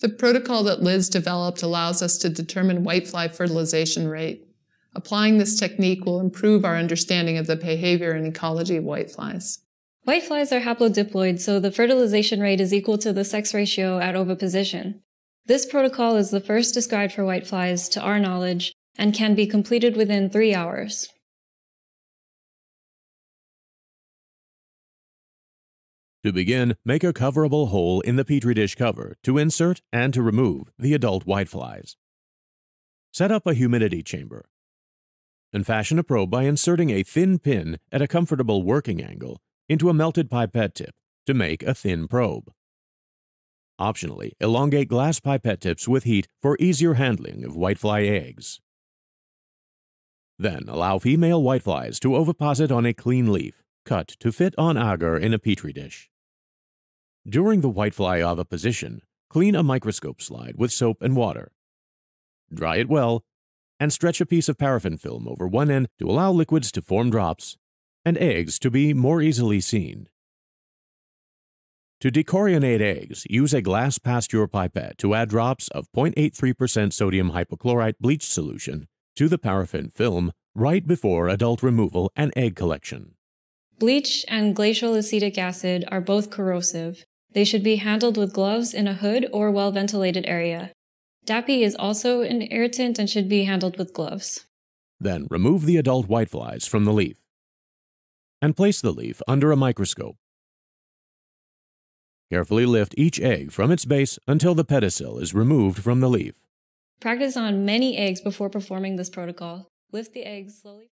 The protocol that Liz developed allows us to determine whitefly fertilization rate. Applying this technique will improve our understanding of the behavior and ecology of whiteflies. Whiteflies are haplodiploid, so the fertilization rate is equal to the sex ratio at oviposition. This protocol is the first described for whiteflies, to our knowledge, and can be completed within 3 hours. To begin, make a coverable hole in the Petri dish cover to insert and to remove the adult whiteflies. Set up a humidity chamber and fashion a probe by inserting a thin pin at a comfortable working angle into a melted pipette tip to make a thin probe. Optionally, elongate glass pipette tips with heat for easier handling of whitefly eggs. Then allow female whiteflies to oviposit on a clean leaf, cut to fit on agar in a Petri dish. During the whitefly oviposition, clean a microscope slide with soap and water. Dry it well, and stretch a piece of paraffin film over one end to allow liquids to form drops and eggs to be more easily seen. To decorionate eggs, use a glass Pasteur pipette to add drops of 0.83% sodium hypochlorite bleach solution to the paraffin film right before adult removal and egg collection. Bleach and glacial acetic acid are both corrosive. They should be handled with gloves in a hood or well-ventilated area. DAPI is also an irritant and should be handled with gloves. Then remove the adult whiteflies from the leaf and place the leaf under a microscope. Carefully lift each egg from its base until the pedicel is removed from the leaf. Practice on many eggs before performing this protocol. Lift the eggs slowly.